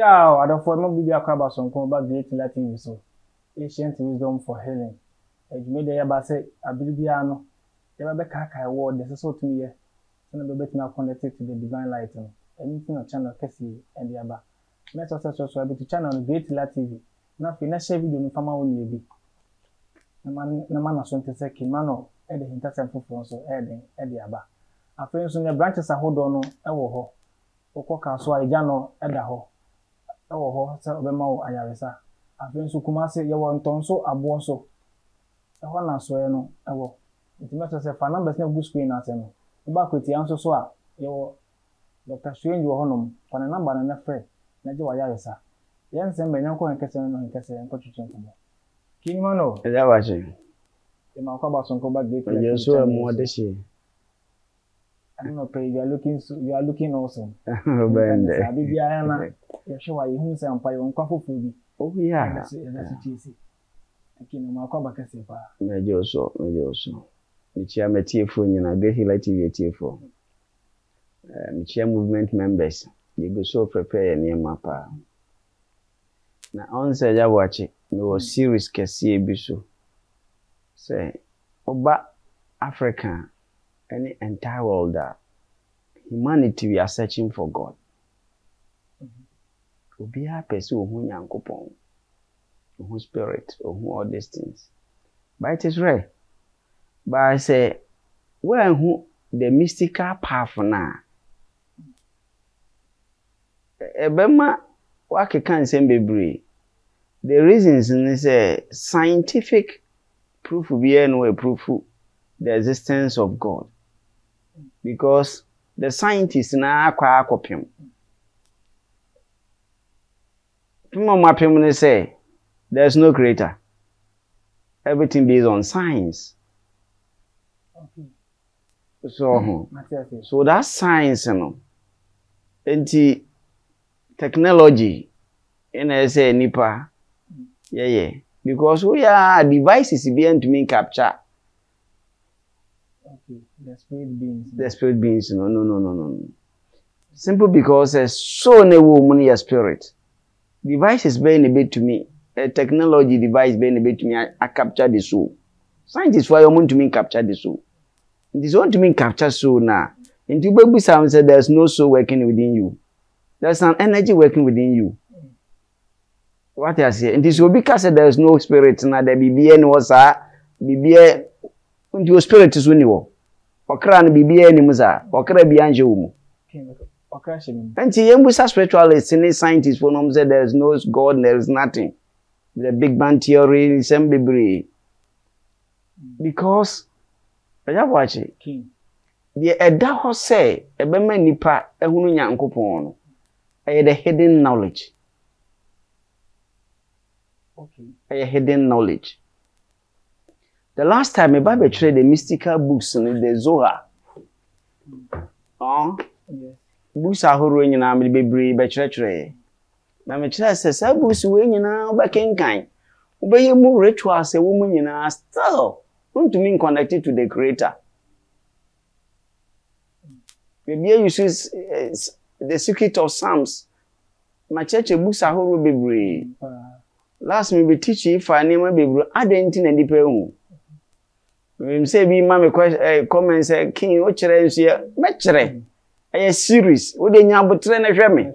Yo, I don't form video about some combat great Latin so ancient wisdom for healing. As you made the Yabase, I believe Yano, Yabaka award, the so to me, and the better now connected to the divine light. Anything on channel Kessie and the Abba. Let us subscribe to channel Great Latin. Now, financial video in Fama will be. The man of 22nd Mano, Eddie Hinterson for so Eddie, Eddie Abba. Our friends on the branches are hold on, Ewoho, Okokaso, Jano, Edaho. Oh, so the mouth Ayaresa. I've been so Kumasi, you want Tonso, a bonso. A one as well, no, a war. It must have a number of good screen as him. Back with the answer, so you Doctor Strange, your honum, for a number and a friend, Najo Ayaresa. Then send my uncle and Cassin and Cassin and Cochichin. King Mano, that was it. The Macabas on Coba Gate, and you saw more this year. I don't know, pay, you are looking awesome. Show you who say I'm paying for food. Oh, yeah, that's it. I can't make a back as far. Major so. Michia met tearful, and I get here TV tearful. Michia movement members, you go so prepare near my pa. Now, on said I watch it, no serious Cassie Bisu. Say, Oba Africa and the entire world that humanity we are searching for God. Be happy, so who young coupon, who spirit, or who all these things. But it is rare. But I say, well, who the mystical path now? Ebema, what can say be the reasons is a scientific proof of being no proof of the existence of God. Because the scientists now are copy him. People might say there's no creator. Everything based on science. Okay. So that's science, you know. And technology, and I say Nipa, yeah. Because we are devices being to mean capture. Okay, the spirit beings. The spirit beings, no. Simple because there's so many women in spirit. Device is being a bit to me. A technology device being a bit to me. I capture the soul. Scientists why you want to mean capture the soul. It is want to mean capture soul now. And to baby Sam said there's no soul working within you. There's an energy working within you. What I say? And this will be because there's no spirit now. There be any was be your spirit is when you or cran be any musa or cra be angel. And see, we are spiritualists, and scientists for them say there is no God, there is nothing. The Big Bang theory is embibri. Because, I just watch it. The Edaho say, a beman nipa, a hununya nkupon, a hidden knowledge. Okay. A hidden knowledge. The last time I betrayed the mystical books in the Zohar. Yes. Busa huru nyina me bebre be chere na me chere se sa busu we nyina obekenkan obeye mu ritual se wo mu nyina still want to mean connected to the creator. Maybe you use the secret of Psalms. My church busa huru bebre last me be teach if I name bebre adentin na dipa hu me say bi ma me comment say king o chere nso ya me chere. A series. What they now but train a family.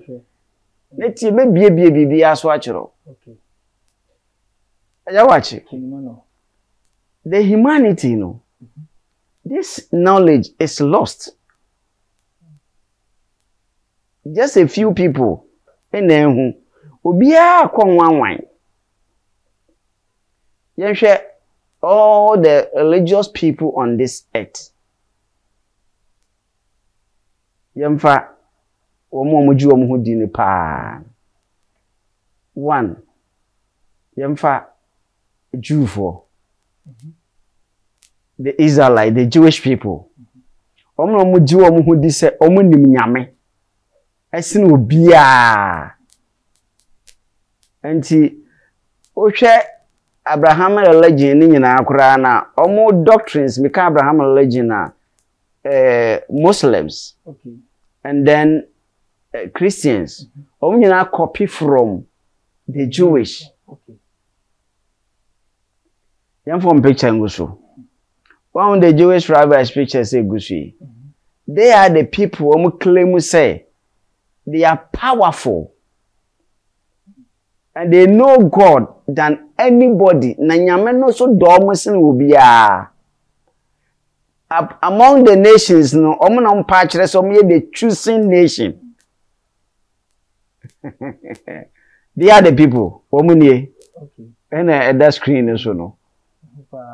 Let's see, maybe as watcher. Okay. I watch it. The humanity, you know, this knowledge is lost. Just a few people, and then who will be a con one wine. You share all the religious people on this earth. Yamfa omomuju omuhudi ne pa one yamfa Jew for the Israelite the Jewish people omomuju omuhudi se omunim nyame ese no bia anti ohwe Abraham religion ni nyina akura na omo doctrines meka Abraham religion na Muslims. Okay. And then Christians. Or you now copy from the Jewish. Okay. I'm from picture in Gusu. One of the Jewish rabbis' pictures say Gusu. They are the people who claim say they are powerful. And they know God than anybody. Nanyameno so dormusin will be a. Among the nations, no, omunon patches, so me the choosing nation. They are the people. Omunye. Okay. And that screen is no.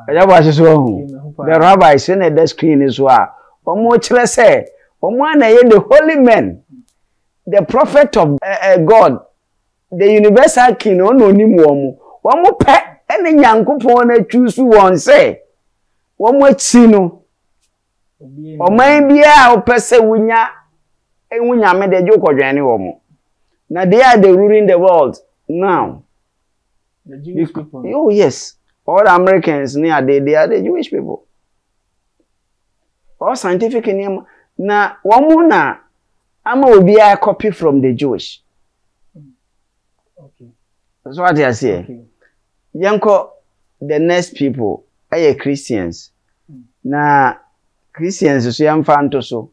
That was so. The rabbi is in that screen is what. Omuchele say, Omuana the holy man, the prophet of God, the universal king. Ononimuomu. Omu pe ene nyankopone choose one say. Omu chino. Oman biya opese wunya ewunya me de jokodwane wo mo. Na they are the ruling the world now. The Jewish people. Oh yes. All Americans near they are the Jewish people. All scientific name na wo na ama obiya copy from the Jewish. Okay. That's what they are saying. Yanko the next people are Christians. Na Christians, so I'm fan to so.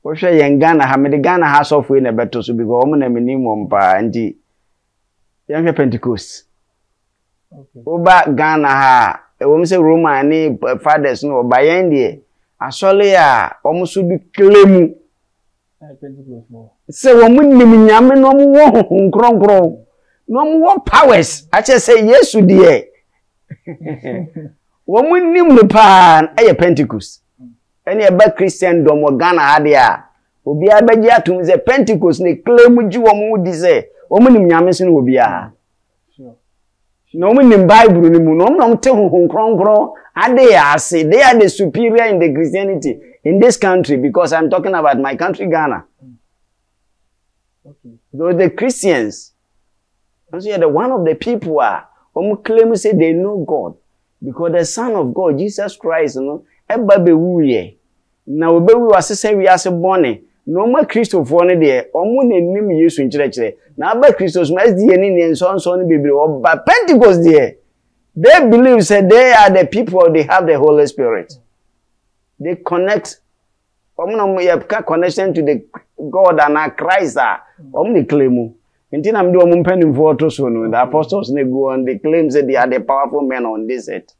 What shall you Ghana? How many Ghana has off in a battle? So because I'm not a minimum by and the young Pentecost. Oba Ghana, ha, a woman say Roman fathers no by India. I saw Leah almost be claiming. Say, woman, Yaman, no more, grown, no more powers. I just say yes to the air. Woman, Nim Pan, a Pentecost. Any about Christendom or Ghana Hadia will be a bedia to the Pentecost, they claim with you or moody say, Omen Yamison will be a no one in Bible, no tell whom crown grow. I say they are the superior in the Christianity in this country because I'm talking about my country, Ghana. Okay. Though the Christians, because you are the one of the people who claim say they know God because the Son of God, Jesus Christ, you know. Eba be wuye. Na obe wu asese wi ase bone. No ma Christopher ne de, omo na nim Yesu nkyerɛkyerɛ. Na aba Christos ma sdi ye ne nsonso ne bebere oba Pentecost de. They believe say they are the people they have the Holy Spirit. They connect omo na ye connection to the God and Christ. Omo ne claim. Nti na me de omo mpanimfo to so no. The apostles ne go on they claim say they are the powerful men on this earth.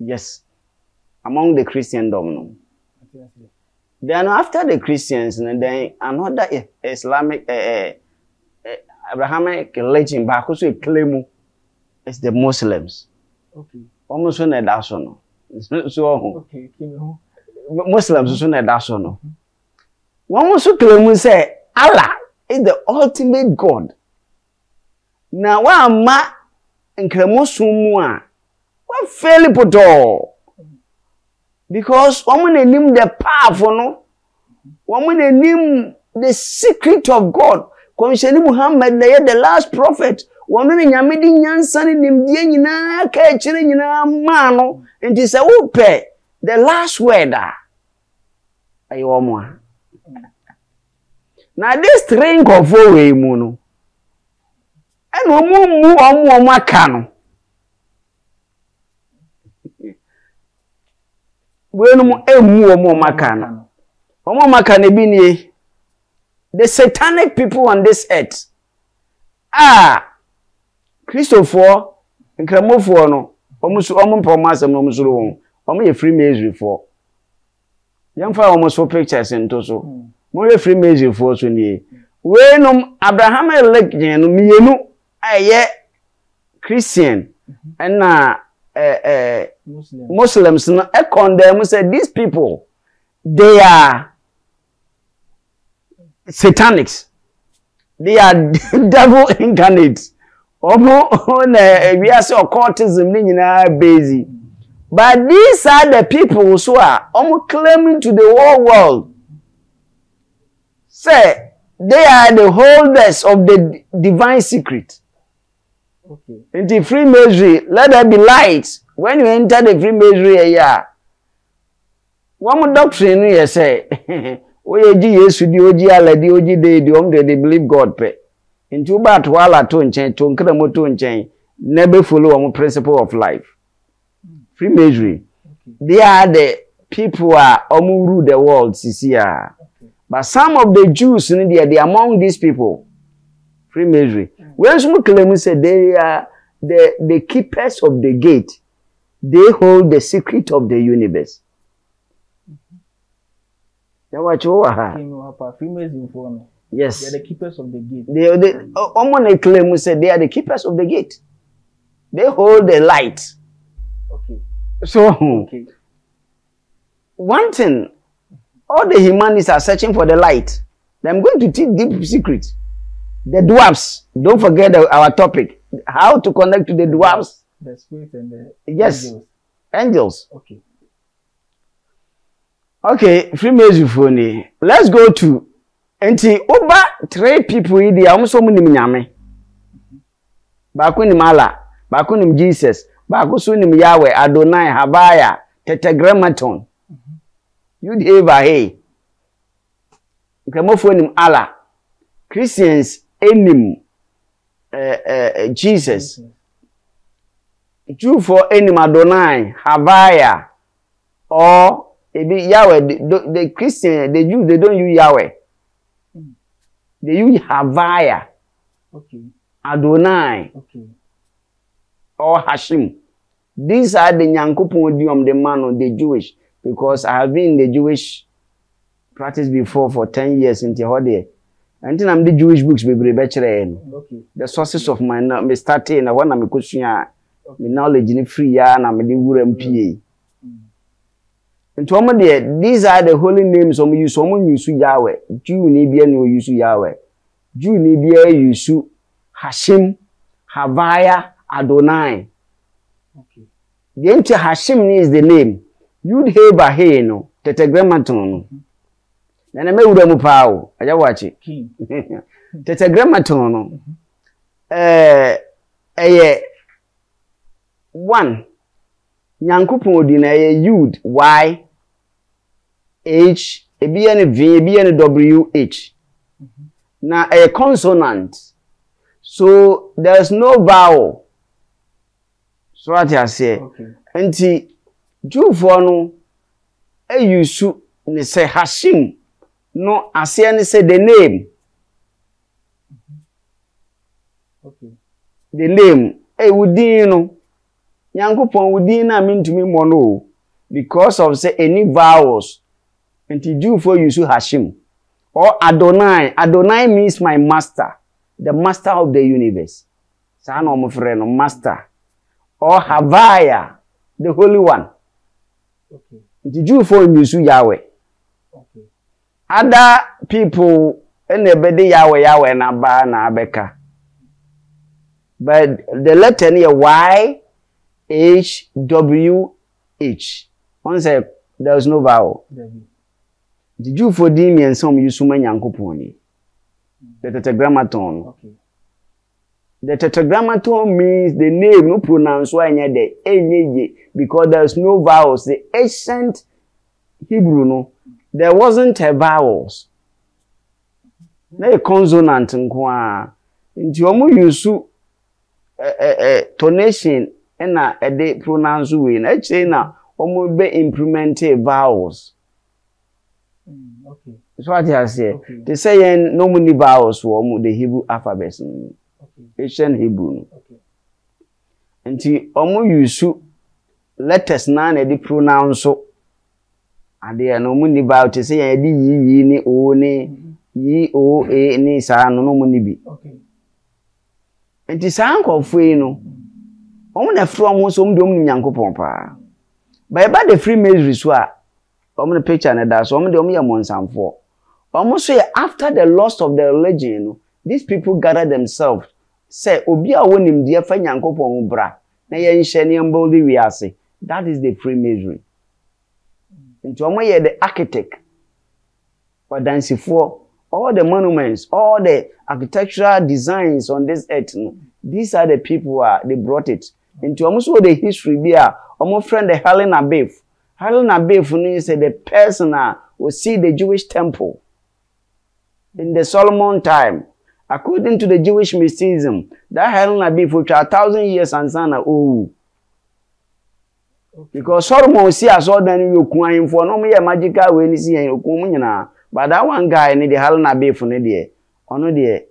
Yes. Among the Christendom, no. Okay, okay. Then after the Christians, and then another Islamic, Abrahamic religion, but also claim it's the Muslims. Okay. Almost so that so no. So Muslims so that so no. Almost so claim say Allah is the ultimate God. Now wa ma nkremo sumua wa fail poto. Because woman and him the powerful no, woman and him the secret of God. Commissioning Muhammad, the last prophet. Woman and Yamidi Yansan in him, Diana, catching in a mano, and it's a whoop, the last word. Ayoma. Now this drink of Owe Muno. And Omu Omakano. When the satanic people on this earth. Ah, Christopher and Kramofor, no, almost promise and almost wrong. Only a Freemason for young for almost four pictures and Toso. More a Freemason for so near. When Abraham elect Yenu, I yet Christian and na. Muslims condemn say these people they are satanics, they are devil incarnates. We are so occultism busy, but these are the people who are claiming to the whole world say they are the holders of the divine secret. Okay. In the Freemasonry, let there be light. When you enter the Freemasonry, yeah. One more doctrine, you say, They believe God. Into bad wala to never follow our principle of life. Freemasonry. They are the people who are rule the world. But some of the Jews in India, they are among these people. Freemasonry. When some claim say they are the keepers of the gate, they hold the secret of the universe. Yes. They are the keepers of the gate. They claim we say they are the keepers of the gate. They hold the light. Okay. So okay. One thing, all the humanists are searching for the light. I'm going to teach deep secrets. The dwarfs, don't forget our topic. How to connect to the dwarfs. The spirit and the angels. Angels. Okay. Okay, Freemasonry. Let's go to Enti Oba three people in the Amusomu Ninyame. Bakunim Allah, Bakunim Jesus, Bakusunim Yahweh, Adonai, Habaya, Tetragrammaton. You'd ever hey. Gramophonim Allah. Christians enim Jesus. Jew for any Madonai, Havaya, or Yahweh. The Christian, the Jews, they don't use Yahweh. They use Havaya, okay. Adonai, okay. Or Hashim. These are the Nyankopon, the man of the Jewish, because I have been in the Jewish practice before for 10 years in Tehode. And then I'm the Jewish books, okay. The sources of my study, and one I'm a Christian. Okay. Knowledge in free and I'm the and these are the holy names of you. Someone you see Yahweh, Jew Nibian, you see Yahweh, Jew Nibia, you see Hashim, Havaya, Adonai. Okay, the entire Hashim is the name you'd hear by here. No, Tetragrammaton. Then I made them pow. I watch it. Tetragrammaton. One, Nyankopon di na ye Yud, Y, H, a B and V, a B and W, H. Now a consonant, so there's no vowel. So what I say, and the Jew for no, a you should say Hashim, no, I say and say the name. Okay, the name, a would you know. Nyankopon would not mean to me mono because of say any vowels. And to do for you so Hashim or Adonai. Adonai means my master, the master of the universe. Sano friend, master or Havaya, the holy one. Okay. To do for you so Yahweh. Okay. Other people and the bede Yahweh Yahweh na ba na beka. But the letter here why. H W H. One said there was no vowel. The Jew for Dimi and some use human Yankoponi. The Tetragrammaton. Okay. The Tetragrammaton means the name no pronounce why near the A because there's no vowels. The ancient Hebrew no, there wasn't a vowels. No consonant and qua Jomu Yusu tonation. And a day pronounce win. Actually, now almost be implemented vowels. Okay, that's what I say. They say no many vowels for the Hebrew alphabet, ancient Hebrew. Okay, and the almost use letters none a day pronounce so. And they are no many vowels. They say any ye ni o ni ye o a ni sa no many be. Okay, and the sound of we no. I'm not from whom some don't yanko pompa. By the Freemasonry, I'm the picture and that, so I'm the only one for. Almost say after the loss of the religion, these people gather themselves. Say, Obia won him, dear friend yanko pombra. Nay, in Shani and Boldy, we are say that is the Freemasonry. And to me, the architect, or dancing for all the monuments, all the architectural designs on this earth. These are the people who they brought it. Into almost all the history, be our friend, the Helen Abef. Helen Abef, you know, is the person will see the Jewish temple in the Solomon time. According to the Jewish mysticism, that Helena be for 1,000 years and sana oh. Because Solomon will see as all then you coin for no mere magical way, see and you but that one guy need the Helena be for no ono dear.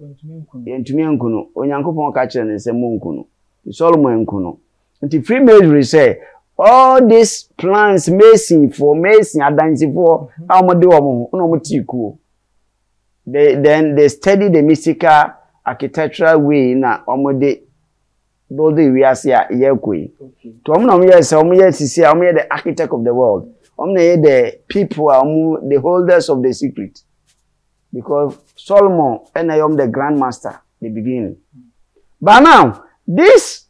Yentumi Onyankopon catcher and say Munkuno. Solomon Kuno. And the Freemasonry say, all these plans mason for mason are dancing for how much do then they study the mystical architectural way na omode building we are here yekwe to omna yes omye sisi omye the architect of the world omna the people are the holders of the secret because Solomon and I am the grand master the beginning but now this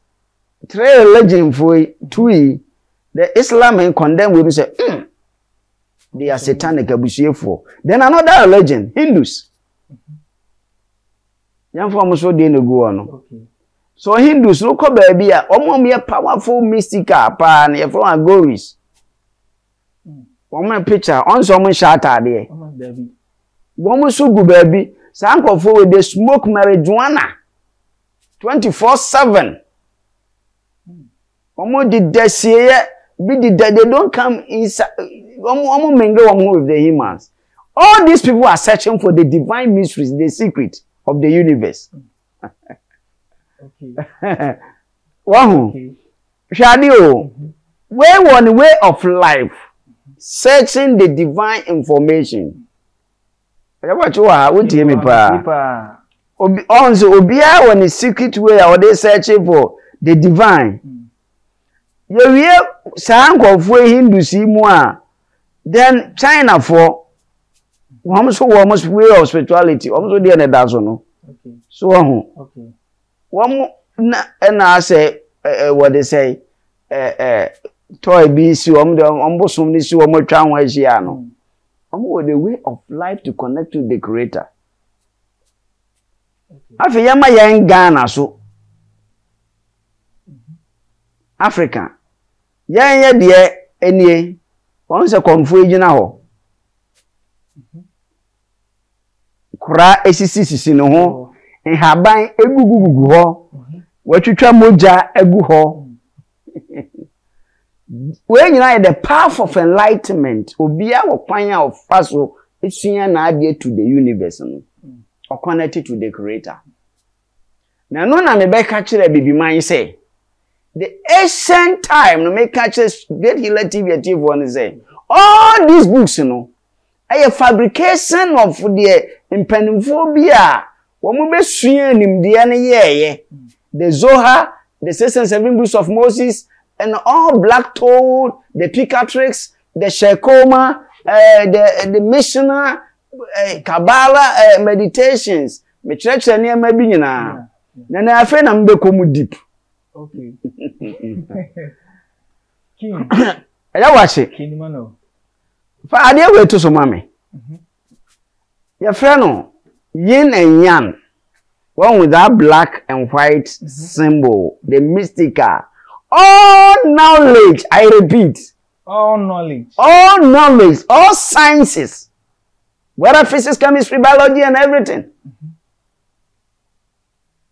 three religion for two the Islam and condemn we say they are satanic for. Then another religion, Hindus. So Hindus, look up baby, are powerful mystical pan from Goris. Woman picture on someone shatter there. Woman so good baby, some forward they smoke marijuana 24/7. Woman did they see they don't come inside. With the humans. All these people are searching for the divine mysteries, the secret of the universe. Okay. Wahu. Shadio. Way one way of life. Searching the divine information. Also, Obia one is secret way or they searching for the divine. You hear Sang of way Hindu see more. Then China for almost way of spirituality. Almost the other dozen. Okay. So okay. One and I say what they say. Toy be so this one more transiano. The way of life to connect to the creator. Afiyama yang Ghana so Africa. Yeah, dear any. Once a confusion now, Kura SCC no, and have by a gugu what you try moja a guho. When you are the path of enlightenment, will be our point of puzzle, it's an idea to the universe or connected to the creator. Now, no one may catch it, baby, mine say. The ancient time, no make catches great relativity one say. All these books, you know, are a fabrication of the impenophobia. Woman be swinging him the end year. The Zohar, the 6 and 7 books of Moses, and all black toad, the Picatrix, the Shekoma, the Mishnah, Kabbalah meditations. Me church and me be na. Na afen na mbe komu deep. Okay. King. I watch it. King Mano. For I dear way to so mommy. Your friend, Yin and Yang. One with that black and white symbol, the mystical. All knowledge, I repeat. All knowledge. All knowledge, all sciences. Whether physics, chemistry, biology, and everything.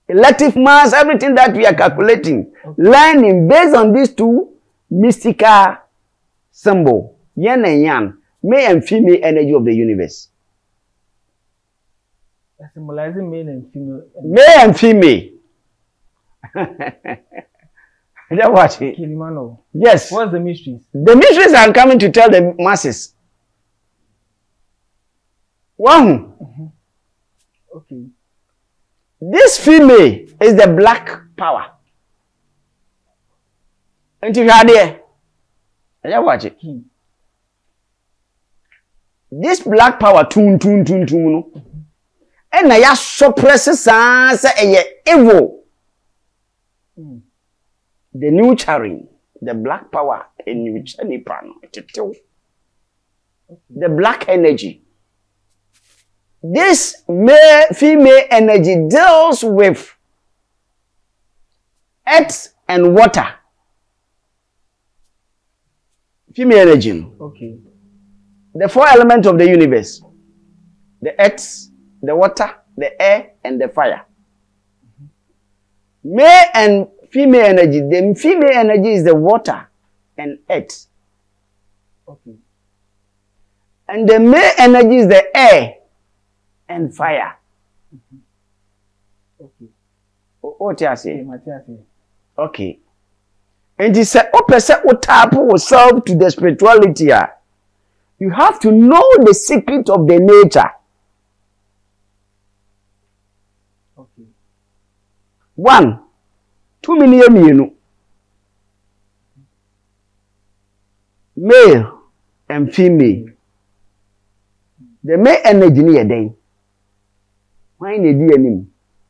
Elective mass, everything that we are calculating, learning based on these two mystical symbols, yin and yang, male and female energy of the universe. Symbolizing male and female. Male and female. That's what it is. Yes. What's the mysteries? The mysteries are coming to tell the masses. One. Okay. This female is the black power. And if you are there, I watch it. This black power, and I suppresses evil. The nurturing, the black power, the black energy. This male, female energy deals with earth and water. Female energy. Okay. the four elements of the universe, the earth, the water, the air, and the fire. Male and female energy. The female energy is the water and earth. Okay. And the male energy is the air and fire. Okay. What you say? Okay. And he said, "O person who tap yourself to the spirituality, you have to know the secret of the nature." Okay. 1, 2 million male and female. The male energy is there. Why is it there?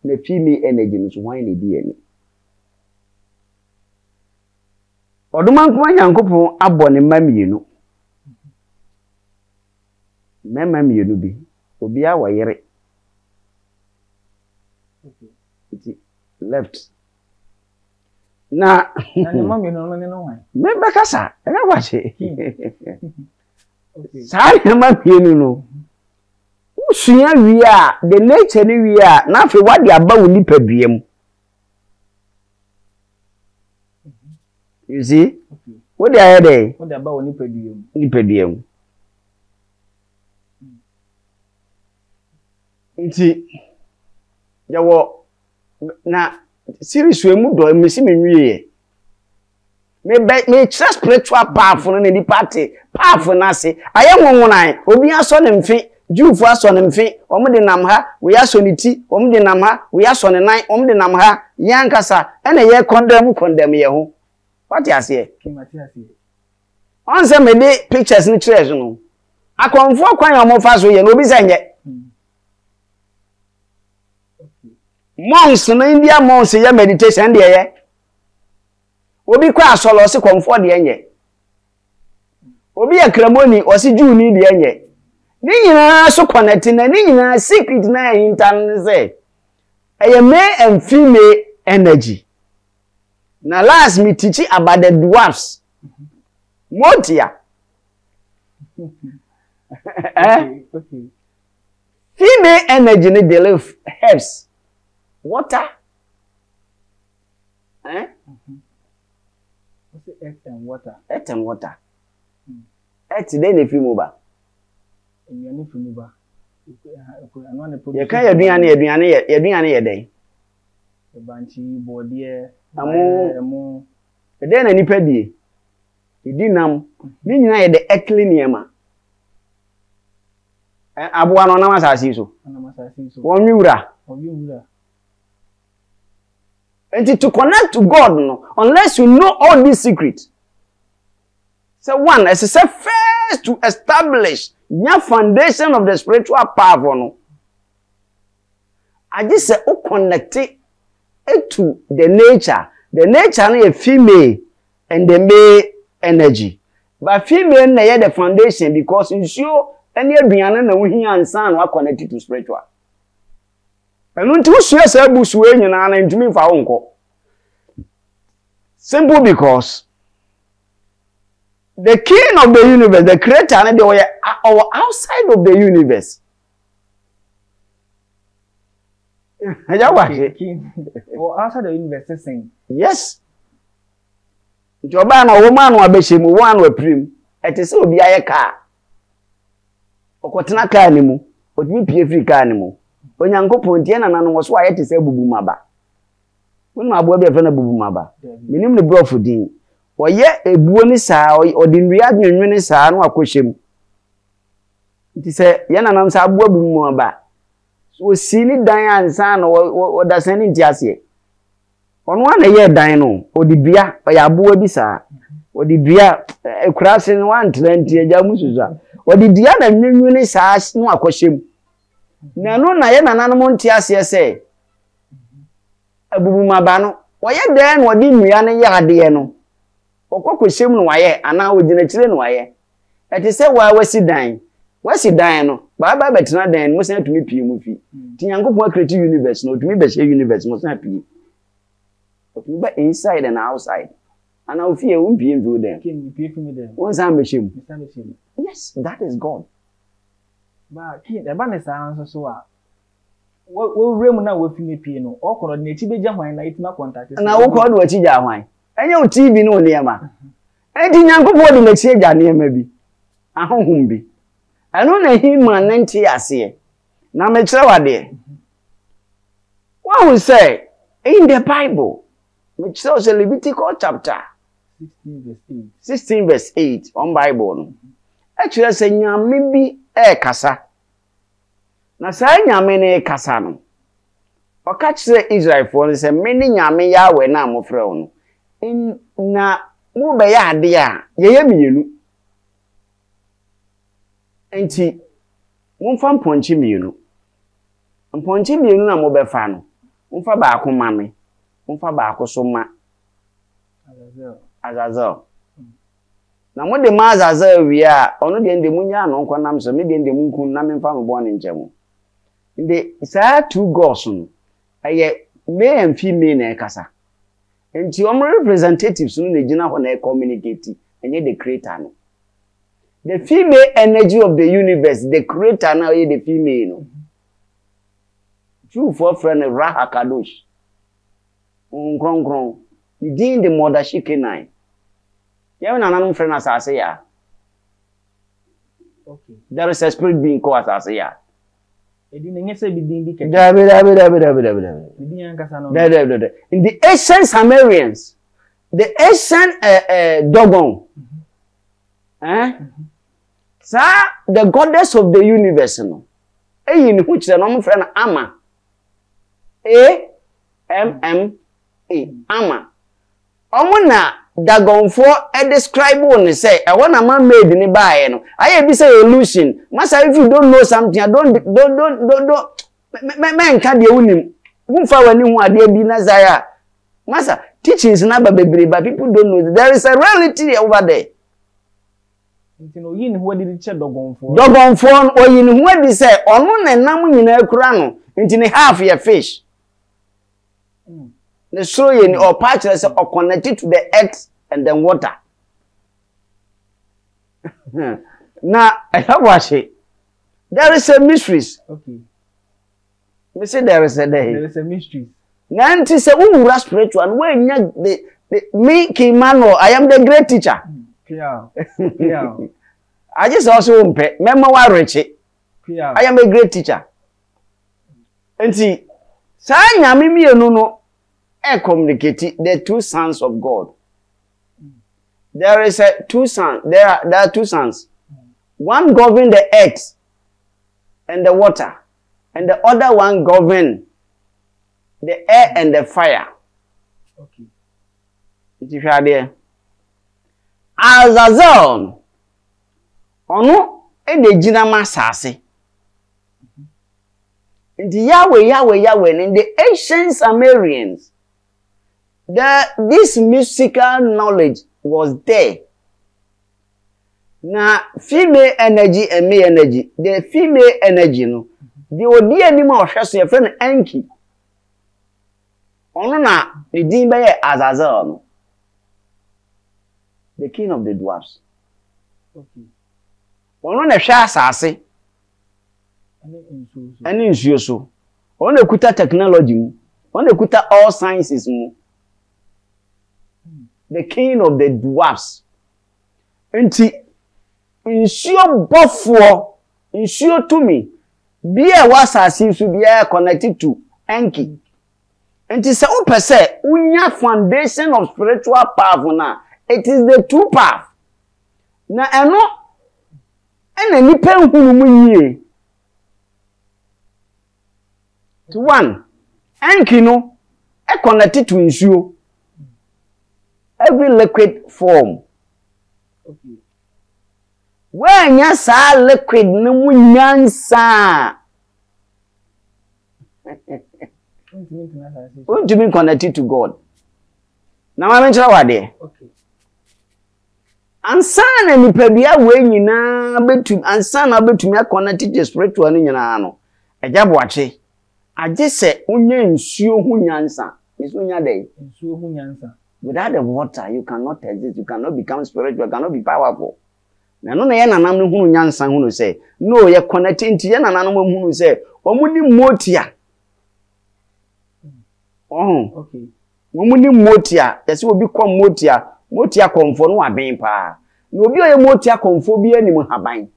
The female energy is why is it there? Oduman kuma nyankopon abone mamienu. Mamienu bi obi awayere. Okay. Left. Na na mamienu no ne no wan. Me bekasa, e ga wache. Okay. Sai mamienu no. Usua wi a, the nature ni wi a, na afi wadi aba woni paduem. You see? Okay. What they are there? What they about Nipedium? Nipedium. You see? There were. Now, seriously, we moved on. We see me. Me just spiritual powerful in the party. Powerful, na say. I am one eye. Obi aso ne mfe. Jew for aso ne mfe. Omo de nam ha. We aso ne ti. Omo de nam ha. We aso ne nine. Omo de nam ha. Yankasa. Ene ye condemn ye ho. What you say? Answer me the pictures in the treasure. No, I can't walk on your more fast way. No, be saying it. Monks in India, monks in your meditation, dear. Will be quite so lost to comfort the end. Will be a cremony or see you need the end. Nina so connecting and Nina secret nine in town say. A male and female energy. Now last me teach you about the dwarfs. Motia. Okay, okay. Female energy need the live herbs, water. Eh? What's the earth and water? Earth and water. Earth then if you move back. You can't do any, you do any. The banshee body. Amu, then any peddy. The dinam, meaning I the ecliniama. And Abuan on Amas as usual. One mura, and to connect to God, no, unless you know all these secrets. So, one, as I said, first to establish your foundation of the spiritual power, no. I just say, oh, connect it. To the nature is female and the male energy. But female is the foundation because you show any being no he and son are connected to spiritual. And when two share busuwe nyana and to me for unko. Simple because the king of the universe, the creator, and they were outside of the universe. Or outside the universe saying yes. Joban or woman or bishop, one were prim. It is so be a car or cotton car animal, but me pay free car animal. When Yanko Pontiana was why it is a bubu maba. When my boy be a bubu maba, we name the broth for din. Or yet a buonisa or din read me minister and question. It is a Yananam Sabubu maba. So see Diane San or does any jazzy. On 1 year dino, or the beer, or Yabuabisa, or the beer, a crossing 120 Jamusuza, or the Diana Munis has no question. Nanon, I am an animal tiasia say. A bumabano, why then what did Miana Yaradiano? Or Coco Simon wire, and now within a children wire. That is why was he dying. What's it dino? Bye bye, but not then, must not to me P. Muffy. Tiango more creative universe, no to me, but universe must not be. But inside and outside. And I'll fear won't be into them. Once I'm ashamed. Yes, that is God. But the banisher answers so are. What realm now with me piano or coordinate Jahwine, it's not contacted. And I will call what Jahwine. And your TV no near. And the young boy may say that near maybe. I won't be. I don't know him and 90 years here. Now, make sure there. What we say in the Bible, which says Leviticus chapter 16 verse 8 on Bible. Actually, say maybe a casa. Now, say Yamene Casano. Or catch the Israel for this, and many Yame Yahweh Namofron. In na Mubaya, dear, ye am you. And she won't find Ponchim, you know. And Ponchim, you know, Mobefano. Unfabaco, mammy. Unfabaco, so ma. Azazel. Now, what the Mazazel we are, only in the Munya, no conam, so maybe in the Munku, Namin found born in Jemu. They say two gorson. I yet male and female in Casa. And to your representatives soon the general when they communicate, and yet the creator. The female energy of the universe, the creator now is the female. True for friend Raha Kadosh. Grong grong. You did the mother she can I. You have another friend as I say. Okay. There is a spirit being called as I say. In the ancient Sumerians, the ancient Dogon, the goddess of the universe, in which the normal friend Ama, A-M-M-A, Ama. Omuna Dagon for a describe one say, I want a man made in a buy. I have this illusion. Master, if you don't know something, I don't. Man can't be winning. Who found anyone there be Nazaya? Master, teaching is not a baby, but people don't know. There is a reality over there. You know, you know what did the check Dogon for? Dogon for, or you know what they say, or one and number in a crano, into half your fish. The soil or patches are connected to the earth and the water. Now, I have watched it. There is a mystery. Okay. We say there is a day. There is a mystery. Now, it is a woman spiritual. And when me, Kimano, I am the great teacher. Yeah. Yeah. I just also remember Richie. Yeah. I am a great teacher. And see, I am no. Communicate the two sons of God. There is a two sons. There are two sons. One governs the earth and the water, and the other one governs the air and the fire. Okay. You are there. Azazel, ono e de jina masase. In the Yahweh, in the ancient Sumerians. This musical knowledge was there. Now, female energy and male energy. The female energy, no. The only animal of Shasu, your friend Enki. Onona, the Dimbaye Azazel, no. The king of the dwarfs. Okay. Onona Shasasi. And in Shoso. On the Kuta technology, on the Kuta all sciences, no. The king of the dwarfs. Enti, ensure buffer, ensure to me. Be a was as seems to be connected to Enki. Enti se upe se, unya foundation of spiritual path na. It is the two path. Na eno, ene nipe nkulumu ye. To one, Enki no, e connected to ensure. Every liquid form. Okay. When you say liquid, no nyansa. What do you mean connected to God? Now I'm interested there. Okay. Ansa na nipebia we nyina betum ansa na betum connected to spiritual nyina no. Ejabo ache. Aje se onye nsuo hu nyansa. Nsuo nya dey. Nsuo hu nyansa. Without the water, you cannot exist, you cannot become spiritual, you cannot be powerful. No, you're connecting to Yananam who say, Omuni Motia. Oh, okay. Omuni Motia, that's what we call Motia. Motia conform, no, abin pa. No, be a Motia conform, be any more habine.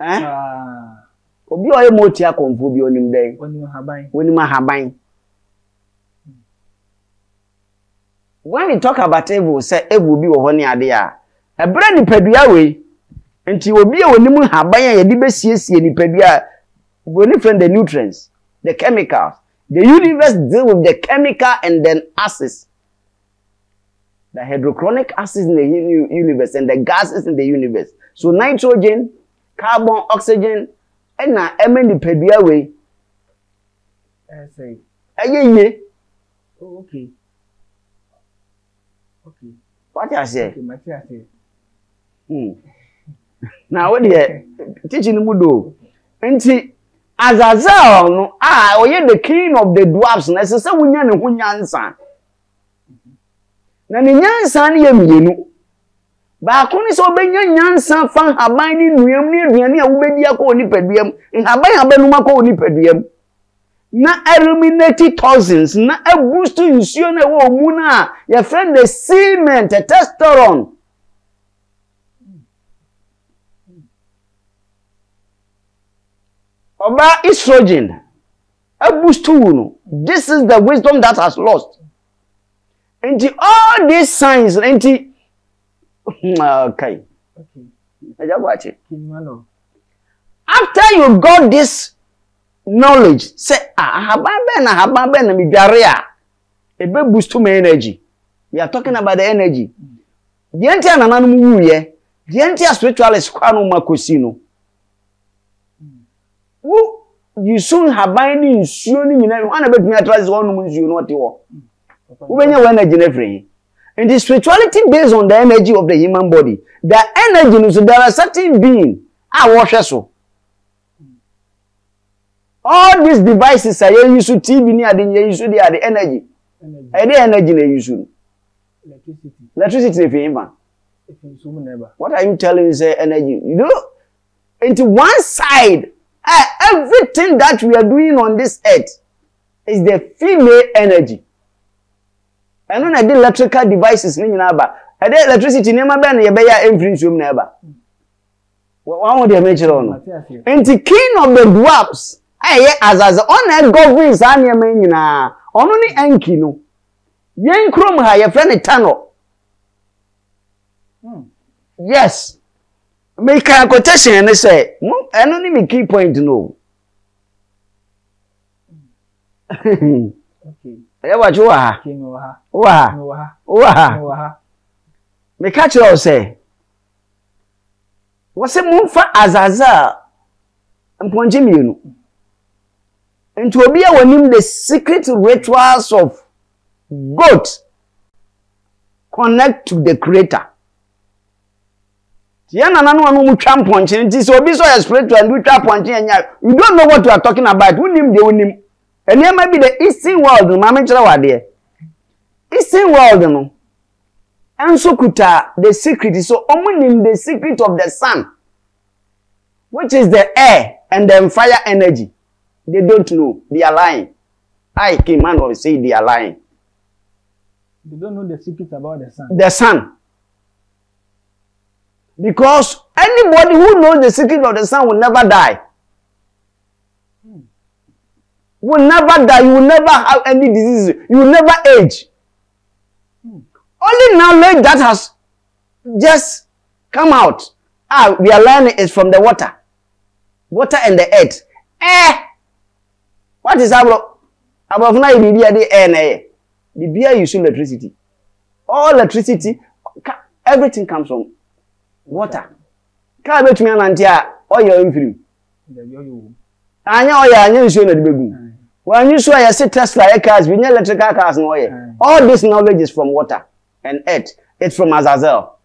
Eh? Obi oye motia konfo bi onim den onim haban when we talk about evil say evil bi wo ho ne ade a ebre ni padua we nti obi e onim haban ya de besiesie ni padua we need from the nutrients the chemicals the universe deal with the chemical and then acids the hydrochloric acids in the universe and the gases in the universe so nitrogen carbon oxygen and now, I mean, the pedia way. I say, okay. Okay. What I say? Now, what do you teaching the mudo? And see, as a zone, I am the king of the dwarfs. Necessary, we know who Yansan. Now, Yansan, you know. But when it's obeying Yansan, fan her binding, in her binding, na eliminated toxins, na a boost to insulin, a muna, your friend, the cement, the testosterone. About estrogen, a boost to this is the wisdom that has lost. And all these signs, and okay. Okay. I just watch it. After you got this knowledge, say, I have been in diarrhea. It will boost my energy. We are talking about the energy. The entire animal, the entire spiritual is quite you soon have binding, shooting, you know, one of the tries one woman, you know what you are. When you energy in every. And the spirituality based on the energy of the human body. The energy, so there are certain beings. I watch so. All these devices are used to TV, they are the energy. Electricity if you never. What are you telling me? Say energy. You know, into one side, everything that we are doing on this earth is the female energy. And when I did electrical devices, I did electricity, never. What would you mention on? And the king of the dwarfs, as on earth governs, I mean, only Enki no. Yen Krum, your friend eternal. Yes. Make a quotation and they say, I don't even key point no. Okay. Ewa jua wa me catch you say what's a mumfa azaza mponje mi no nti obi a wonim the secret rituals of God connect to the creator ti yana nanu anu mutwa mponje nti so obi so spiritual and ritual mponje anya you don't know what you are talking about wonim de wonim. And there might be the Eastern world, Eastern world, no. And so kuta the secret is so omunim the secret of the sun, which is the air and the fire energy. They don't know. They are lying. I came and will say they are lying. They don't know the secret about the sun. The sun. Because anybody who knows the secret of the sun will never die. You will never die, you will never have any disease, you will never age. Only knowledge that has just come out, we are learning is from the water. Water and the earth. What is about now you be the air and air? The beer you see electricity. All electricity, everything comes from water. Can't wait to me and all your influence. I know you the baby. When you saw I see Tesla cars, we need electrical cars no here. All this knowledge is from water and earth. It's from Azazel.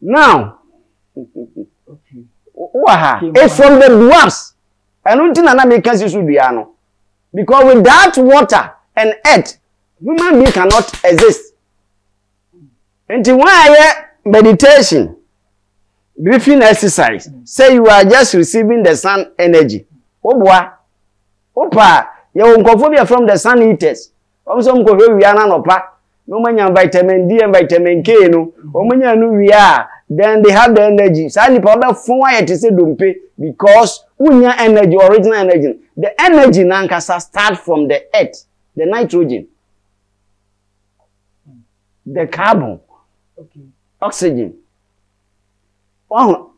Now, it's from the dwarfs. I don't think Americans should be ano. Because without water and earth, human being cannot exist. And why meditation, breathing exercise, say you are just receiving the sun energy. Opa, opa, you are from the sun eaters. No man vitamin D and vitamin K, no. We are. Then they have the energy. Sadly, probably phone why it is a dumpy because unya energy, original energy. The energy nankasa start from the earth, the nitrogen, the carbon, oxygen. Oh,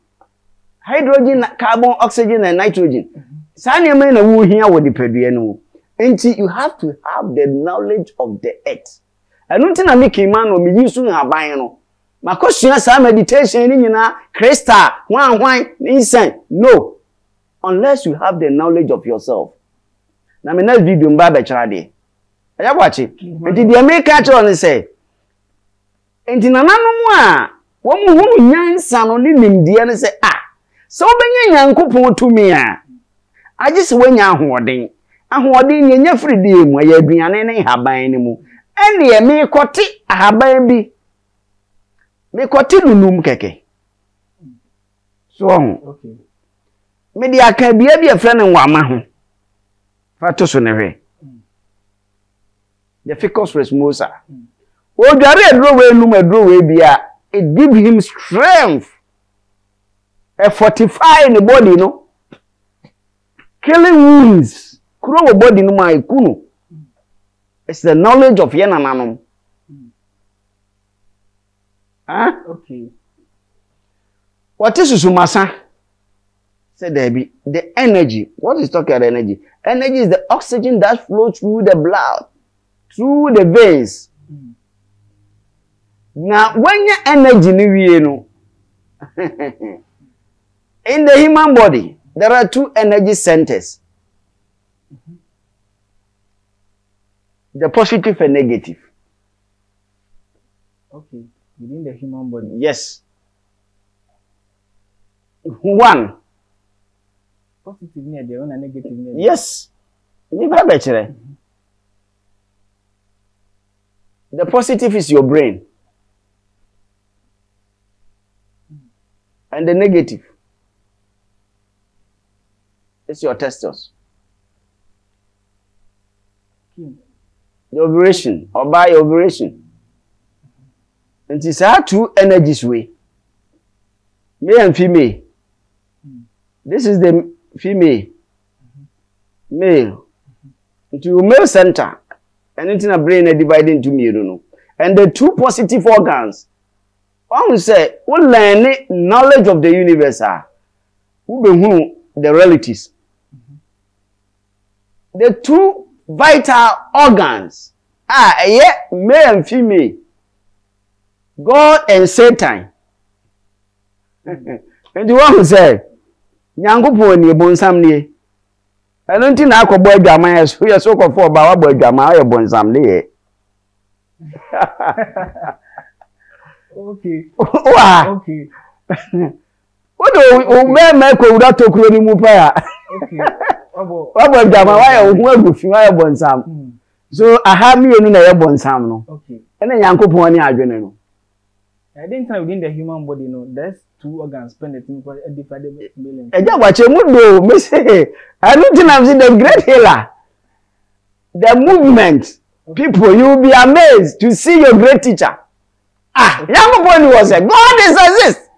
hydrogen, carbon, oxygen, and nitrogen. Sadly, men who here with the pedriano. And you have to have the knowledge of the earth. I don't think I make a man or me use soon have no. My question is meditation in crystal, one, incense. No. Unless you have the knowledge of yourself. Now, my next video is Charlie. I watch it. And did the American children say, and in another one young son only named the other say, ah, so many young couple to me. I just went out hoarding. I'm hoarding in your free day where you'll be an any habanimu. And ye me koti ahababi. Me koti lunum keke. So okay. Me di akabia bi afra ne wama ho. Fa to so ne hwe. The ficus resmosa. O dware edro we num edro we bia, it give him strength. A fortify in the body no. Killing wounds. Kuro body no ma ikunu. It's the knowledge of Yenananum. Huh? Okay. What is Sumasa? Said Debbie. The energy. What is talking about energy? Energy is the oxygen that flows through the blood, through the veins. Now, when your energy in the human body, there are two energy centers. The positive and negative. Okay, within the human body. Yes. One. Positive near the one and negative near the yes. The positive is your brain. And the negative is your testes. Okay. The ovulation or by ovulation. And it's our two energies way. Male and female. This is the female. Male. Into male center. And it's in a brain divided into me, you don't know. And the two positive organs. One will say, we learn knowledge of the universe. Who be the realities. The two vital organs male and female, God and Satan. And the one who said, I don't think I could boy drama, so you're so called for about boy drama, you're born someday. Okay, okay. What do we make without talking any more prayer? Okay. So I have me and I born some. Okay. And then Yanko Pony I general. I didn't tell within the human body, no, there's two organs penetrating for a divided million. I don't watch a movie. I don't think I've seen the great healer. The movement. People, you'll be amazed to see your great teacher. Ah, Yanko Pony was a God is exist.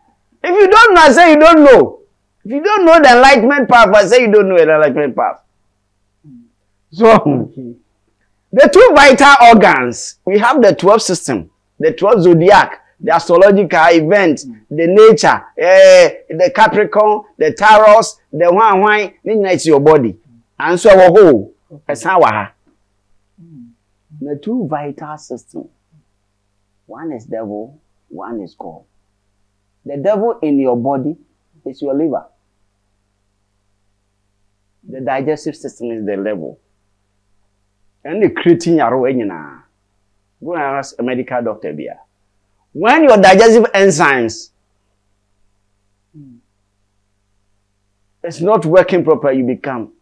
If you don't know, say you don't know. If you don't know the enlightenment path, I say you don't know the enlightenment path. So, the two vital organs, we have the 12 system, the 12 zodiac, the astrological event, the nature, the Capricorn, the Taurus, the Wan, it's your body. And so, the two vital systems, one is devil, one is God. The devil in your body is your liver. The digestive system is the level. And the creating your go and ask a medical doctor here. When your digestive enzymes is not working properly, you become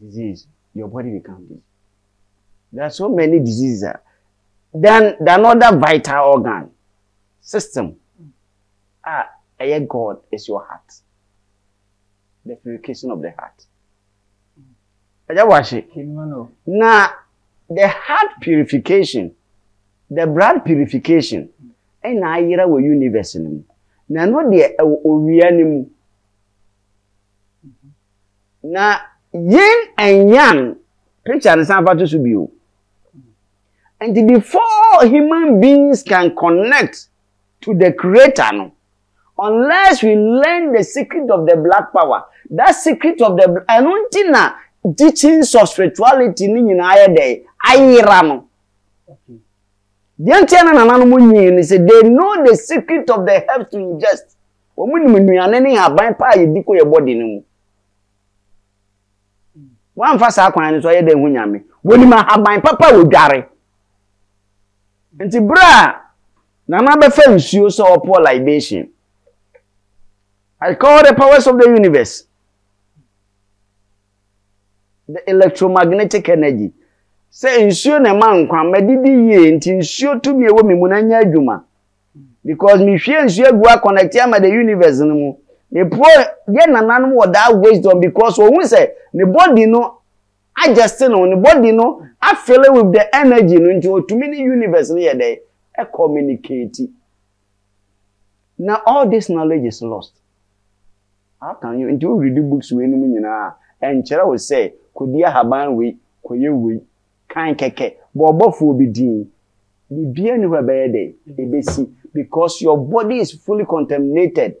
disease. Your body becomes disease. There are so many diseases. Then another vital organ system. God is your heart. The purification of the heart. Now, the heart purification, the blood purification, and I hear our universe. Now, not the Orianimu. Now, Yin and Yang, picture is about to be. And before human beings can connect to the Creator, unless we learn the secret of the black power, that secret of the anuntina teachings of spirituality in higher day, Irano. The antenna and anonymous say they know the secret of the health to ingest. Women and any have by your body. One fast acquaint is why they win. Women have my papa with Gary. And the bra, Nana befriends you so poor libation. I call the powers of the universe, the electromagnetic energy. Say, ensure a man can meditate, ensure to be a woman, Munanya Juma. Because me fear ensure go connect him to the universe. No, me poor get an animal that wisdom because when we say the body no, I just say no, the body no, I fill it with the energy into too many universe here they I communicate. Now all this knowledge is lost. How can you until read the books when you know and Chera will say, could you have been could you we can keke, but both will be dean. You be anywhere by day, because your body is fully contaminated.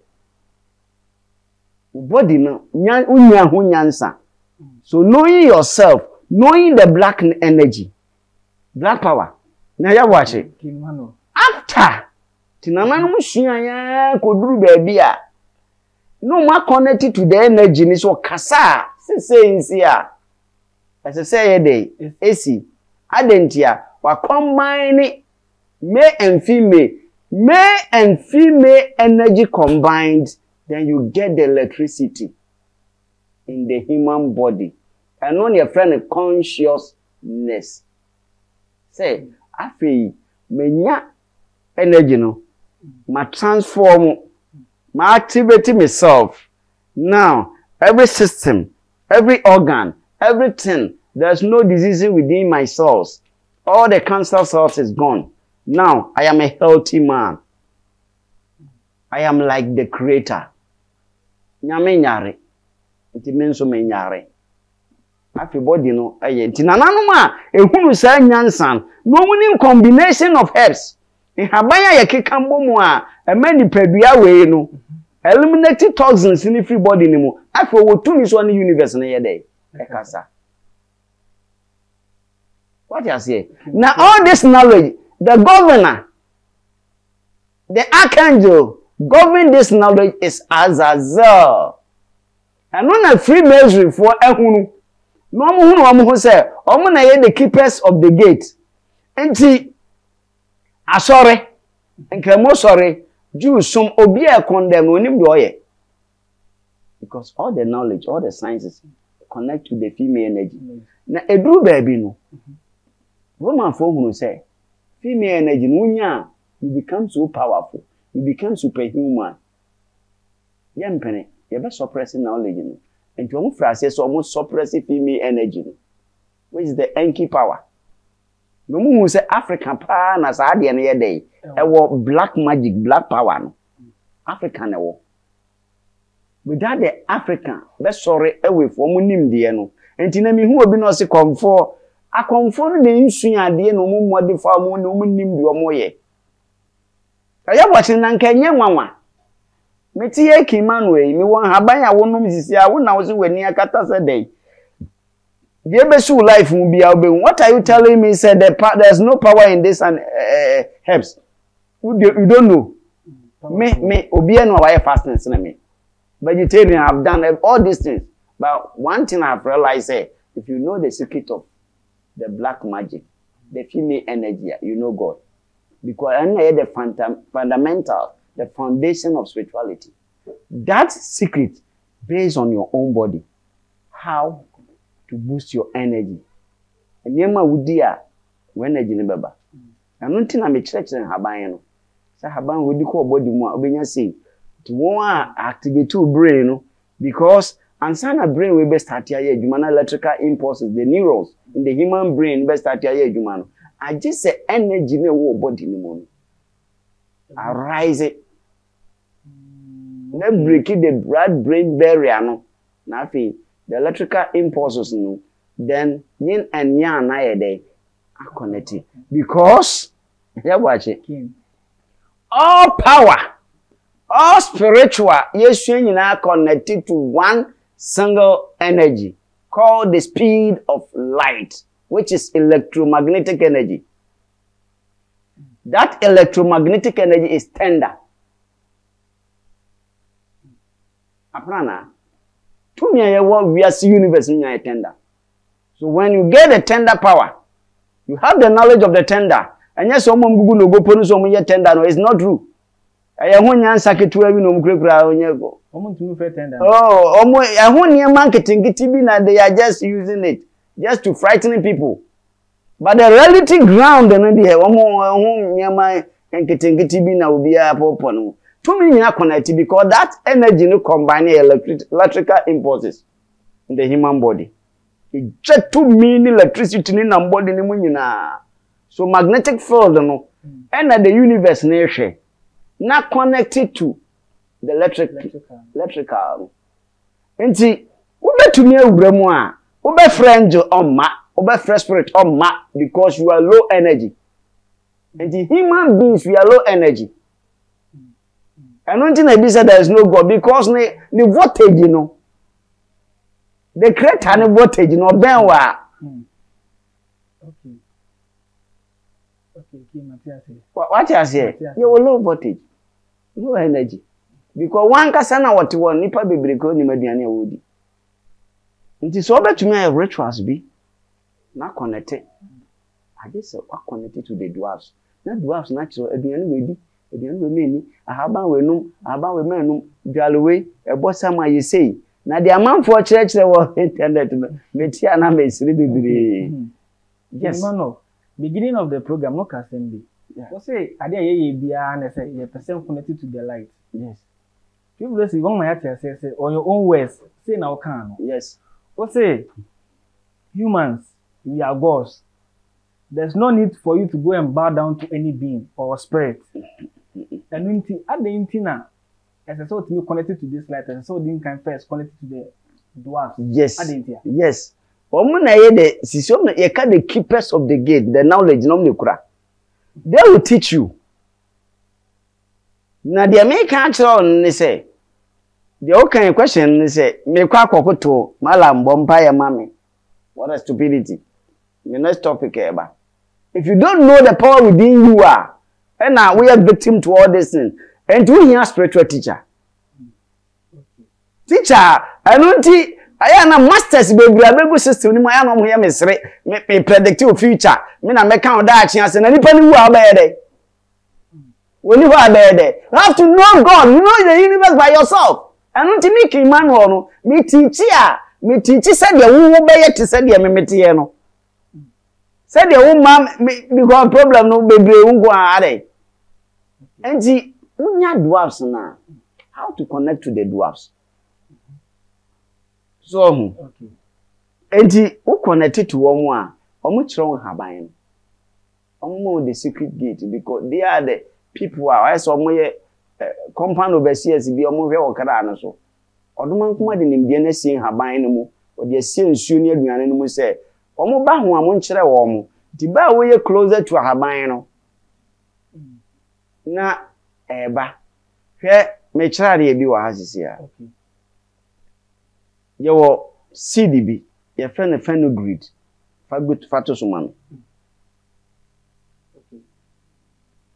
Body no nyansa. So knowing yourself, knowing the black energy, black power. Now you watch it. After Tinaman Mushia could do baby. No more connected to the energy, ni so kasa. Say in here, as I say a day, AC, Adentia, or combine male and female energy combined, then you get the electricity in the human body. And only a friend of consciousness. Say, I feel menya energy no, ma transform. I activate myself. Now, every system, every organ, everything, there's no disease within my cells. All the cancer cells is gone. Now, I am a healthy man. I am like the Creator. Nyamenyare. It means so menyare. Everybody know. Tinananuma, ehunu sa nyansan. No one combination of herbs. Habaya yake kambo mwa, emeni peduya we no. Eliminating toxins in free body nimo. Afo wotuni so ni universe na yede. Ekasa. What you say? Now all this knowledge, the governor, the archangel, govern this knowledge is Azazel. And when a free measure for ehunu, no muhunu amuhu say, omo na ye the keepers of the gate. Enti I'm sorry. I'm sorry. Jews, some obia condemn onim doye. Because all the knowledge, all the sciences connect to the female energy. Na edu baby no. Roman for say, female energy no you become so powerful. You become superhuman. Yan penny, you ever suppressing knowledge no. And to phrases almost suppressing female energy no. Which is the Enki power. No one say African pan as I did any day. It was black magic, black power. African, it was. Without the African, that's sorry, away from Munim Diano. And Tinami who have been also comfort. I comfort the insular Diano modified moon, no Munim Duamoye. I am watching Nankanya, Mama. Metia Kimanway, me one Habaya won't miss ya when I was away near Catas a day. The life will be out. What are you telling me? Said there's no power in this and herbs. You don't know. Me Obiano wire fastness in me. Vegetarian, I've done all these things. But one thing I've realized is if you know the secret of the black magic, the female energy, you know God. Because I know the fundamental, the foundation of spirituality. That secret based on your own body. How to boost your energy. Nyema wudia wena jini baba. Anu ntina mechile habayeno. Sa haban wudi ko body mu obenya sei. To one activate to brain no because ansana brain we be start here adwuma na electrical impulses the neurons in the human brain be start here adwuma no. I just say energy me wo body ni mo. Arise it. Na break it the blood brain barrier no. Na the electrical impulses no. Then yin and yang na dey are connected because yeah watch it. All power, all spiritual, yes, you are connected to one single energy called the speed of light, which is electromagnetic energy. That electromagnetic energy is tender. Aprana, to me, we are the universe in your tender. So when you get the tender power, you have the knowledge of the tender. And yes, someone Google no go punish someone yet tender. No, it's not true. I am one young sacket to every no great crown. Oh, I want your marketing getting and they are just using it just to frighten people. But the reality ground and they have one more near my and getting getting will be a poor. 2 million are connected because that energy no combine electrical impulses in the human body. It just 2 million electricity in the body. So magnetic field, no, and the universe nature, not connected to the electrical. And see, ube to me ubremwa, ube friend or ma, ube fresh spirit or ma, because you are low energy. And the human beings, we are low energy. I don't think I said there is no God because the voltage, you know, the creator voltage, you know, benwa. Okay. What you say? You will low voltage, low energy, because one kasana what you want, nipa bibriko ni mediani awodi. Nti so be to me rituals be not connected. I just say what connected to the dwarves. Na dwarves natural ediani we ni ahaban we menum dwalowe ebosama ye sei. Na the amount for church there was intended to metia na me siri bibiri. Yes. Beginning of the program, no assembly. What say? I did a say a person connected to the light. Yes. People say one my say on your own words. Say now can. Yes. What say? Humans, we are gods. There's no need for you to go and bow down to any being or spirit. And at the intina, as I saw to you connected to this light, and so the can first connected to the dwarf. Yes. Yes. The keepers of the gate, the knowledge, they will teach you. Now, the American children, they say, the okay question, they say, Malam, Bompire, Mammy. What a stupidity. The next topic ever. If you don't know the power within you are, and now we are victim to all this thing, and we are spiritual teacher. Teacher, I don't think. I am a master's baby. I am a sister. I am a mystery. I predict your future. I make count that chance. And anybody who are there, when you are there, you have to know God. You know the universe by yourself. And not to make a man or me teacher. Me teacher said the woman obey it. Said the me tiano. Said the woman because problem no baby won't go ahead. And the unya dwarfs now. How to connect to the dwarfs? So, okay. And who connected to one more? How much wrong happened? How much the secret gate? Because they are the people who are so much compound overseers. Be how much we are carrying on so. Or do man come out the Nigerian seeing happening no more. Or the seeing Sunni doing no more say. How much back how much wrong? How much? The back we are closer to happening no. Na ba. Here me try to be what has it here. Your CDB, your friend, a friend, grid. For good fatos woman.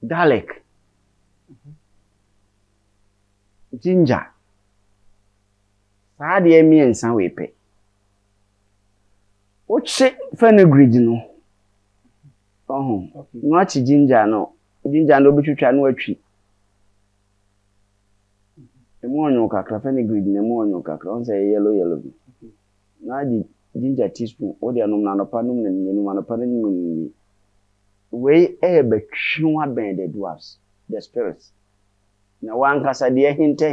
Dalek. Ginger. How do you mean some way pay? What's it? Friend, grid, no. Oh, not ginger, no. Ginger, no, but you try no tree. The morning, no, kakra, friendly grid, the morning, no, kakra, on say yellow, yellow. Now, the ginger teaspoon or the anum nanopanum and manopanum. Way a becuma bend the dwarfs, the spirits. Now one casadia hinter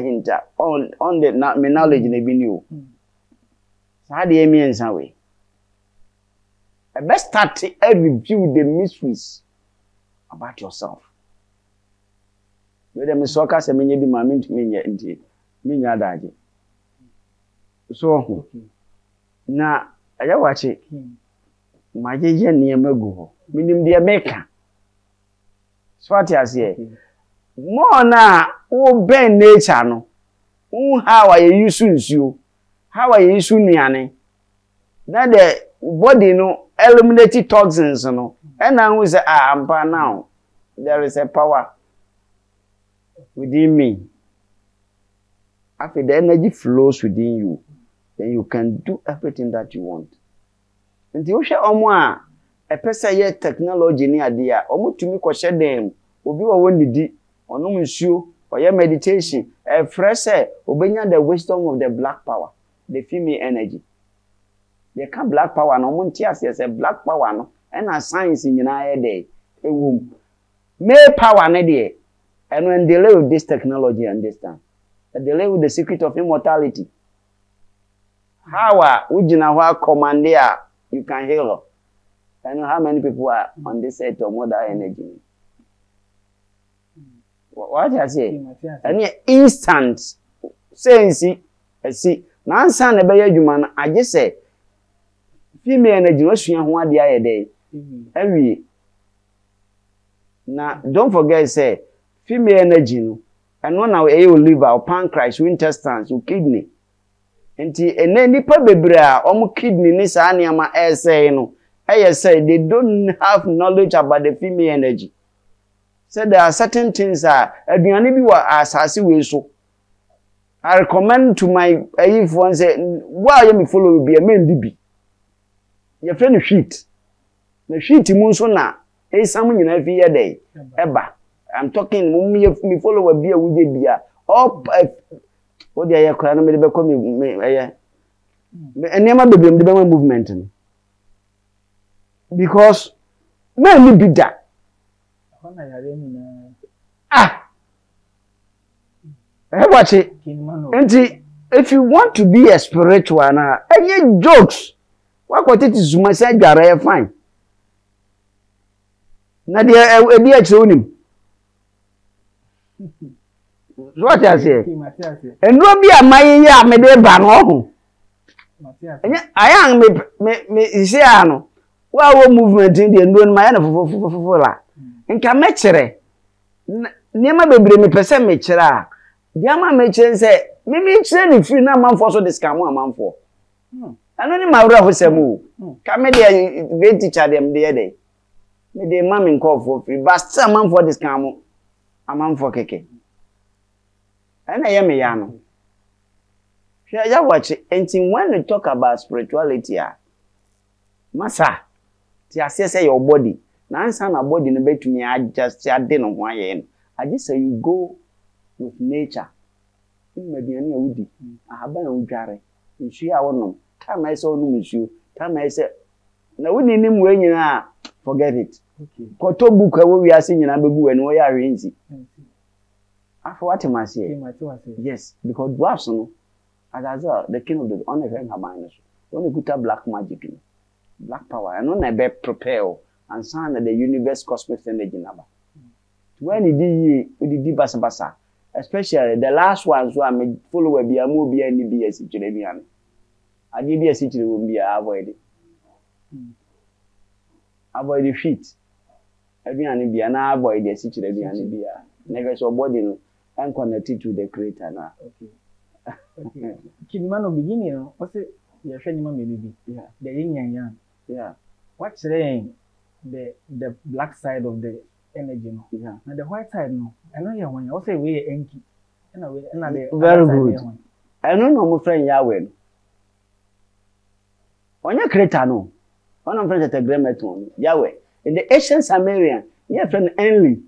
on the knowledge they be new. Sadi means away. I best start to review the mysteries about yourself. Whether Missoka se menye bi mamin to menye inti, minya daji. So na aya wache majeje niema guho minim dia meka swati asie mo na wo ben nature no un how are you sunsu how are you sunuane na the body no eliminate toxins no and I was ampa now there is a power within me. After the energy flows within you, then you can do everything that you want. And the ocean, a person yet technology near there, or to me, question them, will be one day, or no monsieur, or your meditation, a fresh air, obeying the wisdom of the black power, the female energy. They can't black power, no one tears, there's a black power, no, and a science in your day, a womb. Male power, no day. And when they live with this technology, understand that they live with the secret of immortality. How are Ujinawa commander? You can hear her. I know how many people are on this set of mother energy. What I say? Any instant, say, see, now, son, a bear human, I just say, female energy, what's your one day? Every now, don't forget, say, female energy. And when our liver, our pancreas, our intestines, our kidney. And then the pebra, our kidney, this animal, I say, they don't have knowledge about the female energy. So there are certain things that I recommend to my if one say, why you follow be a man DB? Your friend is shit. The shit is monsona. It's something you never hear day. Eba. I'm talking, me follow a beer with a beer. Oh, what the clan may become me. And never became the movement. Because, when you be that. Ah! Watch it. And if you want to be a spiritual, any jokes, what could it is my side, you're fine. Nadia, a beer to him. What I say, and Robbie, my year, may be bang. I am Missiano. Well, movement in the unknown man of Fola. In Camachere, never be me percent mature. Yama Machin said, maybe send if you know, man for so this come 1 month for. I don't know my rough move. Camedia, great teacher them the other day. May they mammy call for free, but some man for this come. Amam for keke. And I am a yano. Shall watch it? And when we talk about spirituality, Massa, say your body. Now, son, a body in a bed to me, I just say I didn't want. I just say you go with nature. You may be any woody. I have been on Jarry. You see, I won't know. Time I saw no issue. Time I said, no, we didn't win you are. Forget it. Koto book we are singing Abubu and we are easy. After what I say, yes, because dwarfs, no, as the king of the only her minus, only good black magic, black power, and only be prepare and sign that the universe cosmic energy number. When it did basa basa, especially the last ones who are made follow will be a movie and be a situation. I give you a situation will be avoided. Avoid the feet. Every animal, I avoid the situation. Every animal, never so body no, and connected to the creator now. Okay. Kinimano beginning, what's it? Your friend, my baby. Yeah. The Yin-Yang. Yeah. What's saying? The black side of the energy no. Yeah. Now the white side no. I know your one. What's it? We Enki. I know the very good. I don't know my friend Yahweh. On your creator no. One of friends at a grammar tone, Yahweh. In the ancient Sumerian, your friend Enli.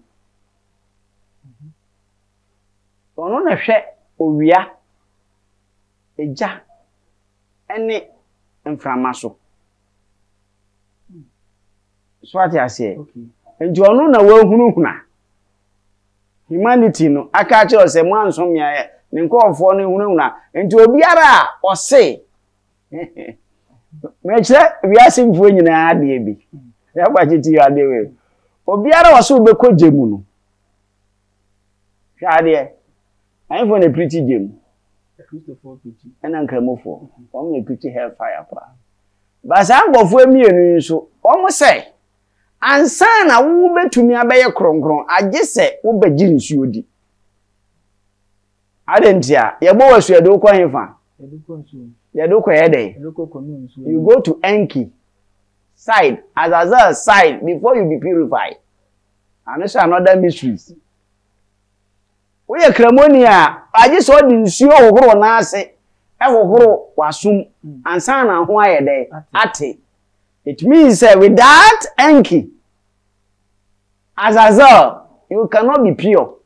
On a share, Ovia, a ja, any mframaso so ati ase nti ono na wa hunhuna humanity no aka che ose mansom ya ne nkofo no hunhuna nti obiara ose meche wiase mfo nyina ade bi ya gbagiti ya ade we obiara ose ubekogye mu no hwade I want a pretty gym. And I'm coming for only pretty hellfire. But I'm going for me and so almost say, and son, I will bet to me a bear cron. I just say, Uber jeans you did. I didn't hear your boys. You don't call him fun. You don't call day. You go to Enki side as a side before you be purified. And that's another mysteries. We are Cremonia. I just saw the show grow and I say, I will grow was soon and son and why a day at it. It means that without Enki, as a result, you cannot be pure.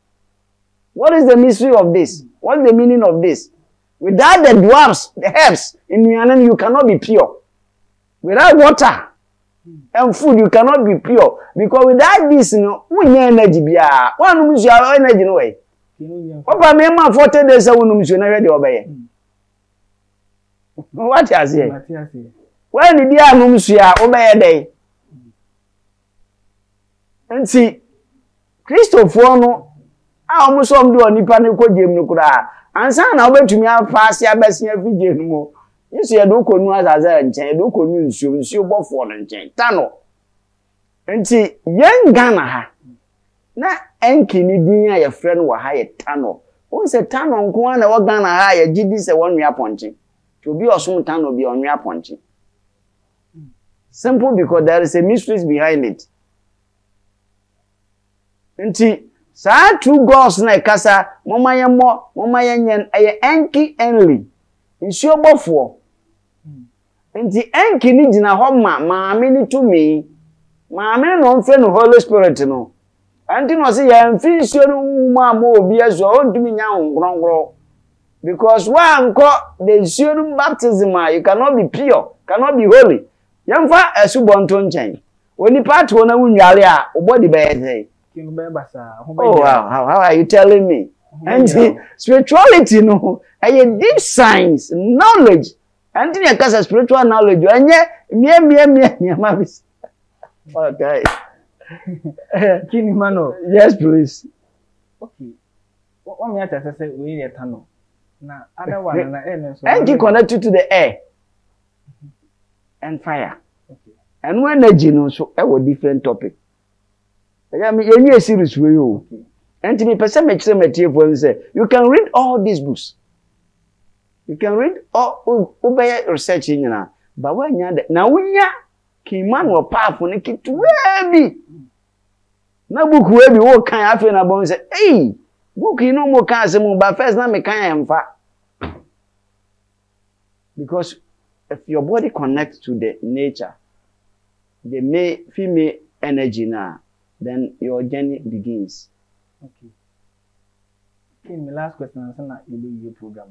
What is the mystery of this? What is the meaning of this? Without the dwarfs, the herbs in Yin-Yang, you cannot be pure. Without water and food, you cannot be pure. Because without this, you know, we need energy. One means you have energy in a way. Papa, me ma 40 days ago no mission na de obaye. What you say? When di anum sua obaye dey. Nti Christopher no a omo so mde onipa ne kogem ne kura. Ansa na obetumi afase abese afije nu mo. Yesu ye do konu azaza nchen, do konu nsuo bofo no nchen. Tano. Nti yen Ghana ha. Na Enki ni din a ye frɛ no wɔ ha ye tano. Won se tano nko ana wɔ Ghana ha ye gidi se wɔ nwea pɔnkye. To bi ɔsom tano bi ɔnwea pɔnkye. Simple because there is a mystery behind it. Nti saa two gods na kasa moma ye nyen aye Enki enli. Nsuo bɔfoɔ. Nti Enki ni gyina hɔ maame ni tumi. Maame no mfrɛ no Holy Spirit no. And then I say, I'm finished. Because one caught the student baptism, you cannot be pure, cannot be holy. Young fat a subanton change. When you part one, I body bear. Oh, how are you telling me? And spirituality, no, and deep science, knowledge. And then I cast spiritual knowledge. And yet, me, okay. King Mano, yes, please. Okay. What me I say we need tunnel. Now other one na air. Enki connect you to the air and fire. Okay. And when energy no so e were different topic. I mean, you need a series we you. And to me person make say material say you can read all these books. You can read all obey research in na. But when you na unya King Man was powerful, and he webi. Na book webi, wo kan afi na bon say, "Hey, book you no more kan say mo ba first na me kan amfa." Because if your body connects to the nature, the female energy now, then your journey begins. Okay. Okay, my last question is na you program.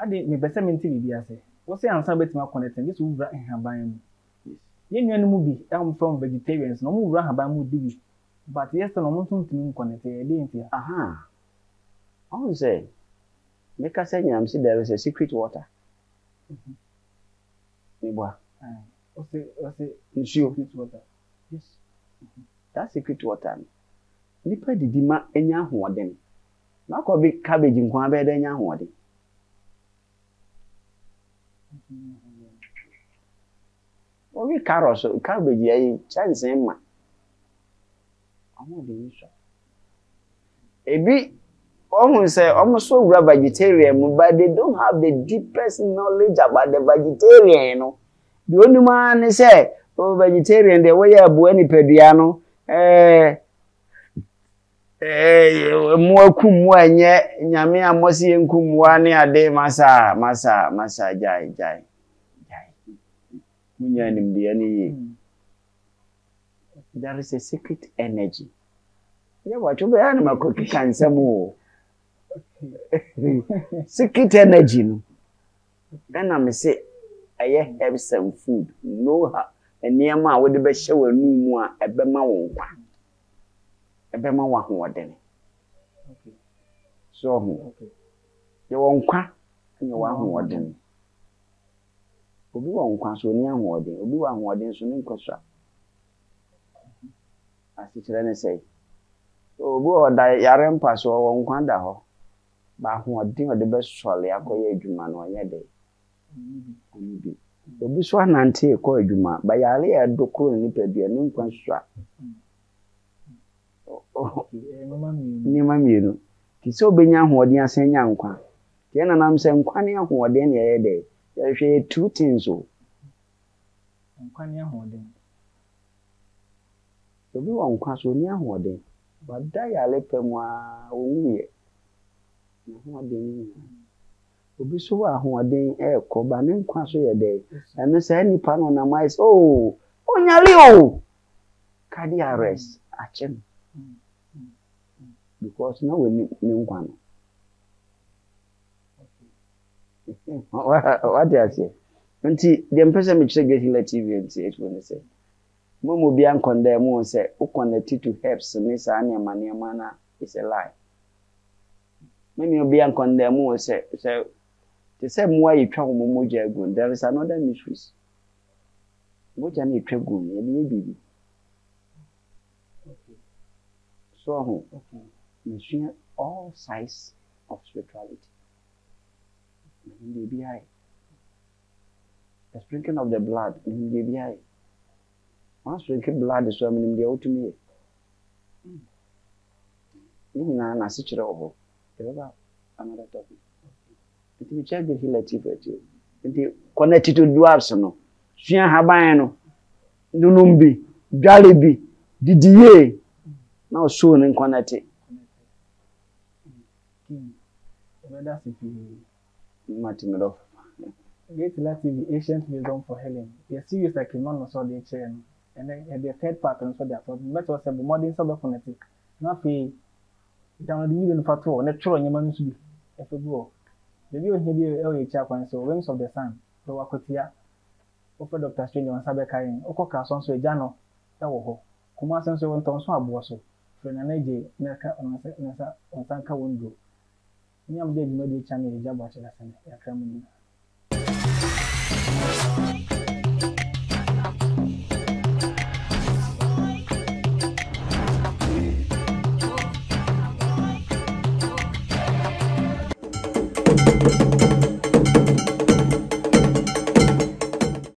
Adi me bese me nti bi ase. Wo say answer betima connecting, this will bring her by me. Movie, I'm from vegetarians, no more Rahabamu. But yes, no more something connected. Aha. I will say, make us say, there is a secret water. Nibwa. Secret water. Yes. That secret water. Nipper did demand any hoarding. Not a big cabbage in one bed and hoarding. We carrots, cabbage, a chance, Emma. I won't be sure. A bit almost so vegetarian, but they don't have the deepest knowledge about the vegetarian. The only man is say, oh, vegetarian, the way a buoni pediano, more kumwanye, Yamia Mossi and Kumwania de Massa, Jai. There is a secret energy. Yeah, what you animal cookie can some more secret energy. Then I may say, I have some food. No, and near my would be show a new one at Bema one. A Bema one, then. Okay. So, okay. You won't quack, and you want more than. Obi won't quack so near more than, Obi won't more than soon in Costa. As it's then I say, oh, boy, die Yaren pass or one quanda ho. But what thing of the best surely I call you, man, or your day. Obi Swan and Tea call you, man, by Ali at Doku and Nipper be a new construct. Oh, Nimamu, it's so being young, what you're saying, young one. Then I'm saying, Quania, what then your day. There's a two things. Oh, Quania holding. The blue on Castle near holding, but dialect them were Obi so ahoden e ko ba ne nkwa so ye dey. Eno say nipa no na mais oh onyale o. Cardiac arrest achen. Because now we need nkwa no. What do I say? Nti dem person me chire get in the TV nti it when say. Momo bi an condemn won say o connect to helps me say na manema na is a lie. Many of Bianca and their moon said, the same way you travel Mojagun, there is another mistress. What I need Tregun, and you be. So, machine all size of spirituality. In the BI. The sprinkling of the blood in the BI. Once sprinkling blood is swimming in the ultimate. Even an assistant over. Another topic. It will check the relative at you. It connected to Dwarfs. No, she and Habano, Dunumbi, Jollibee, Didier. Now soon in Connecticut. That's if you Martin Get Latin, the ancient wisdom for Helen. They see you like a man or so they chain, and then the third part and so they are for metal several modern sub of phonetic. Nothing. Down the middle of a tour, natural human should be a football. The view here, LH chaplain, so Wings of the Sun, the Wakotia, Open Doctor Strange and Sabakain, Okoka, Sonso, Jano, Tawoho, Kumasan, so on Tom Swaboso, Frenanaji, Naka, and Sanka Wondo. Young Dave Modi Channel, Jabacha, and Yakramina.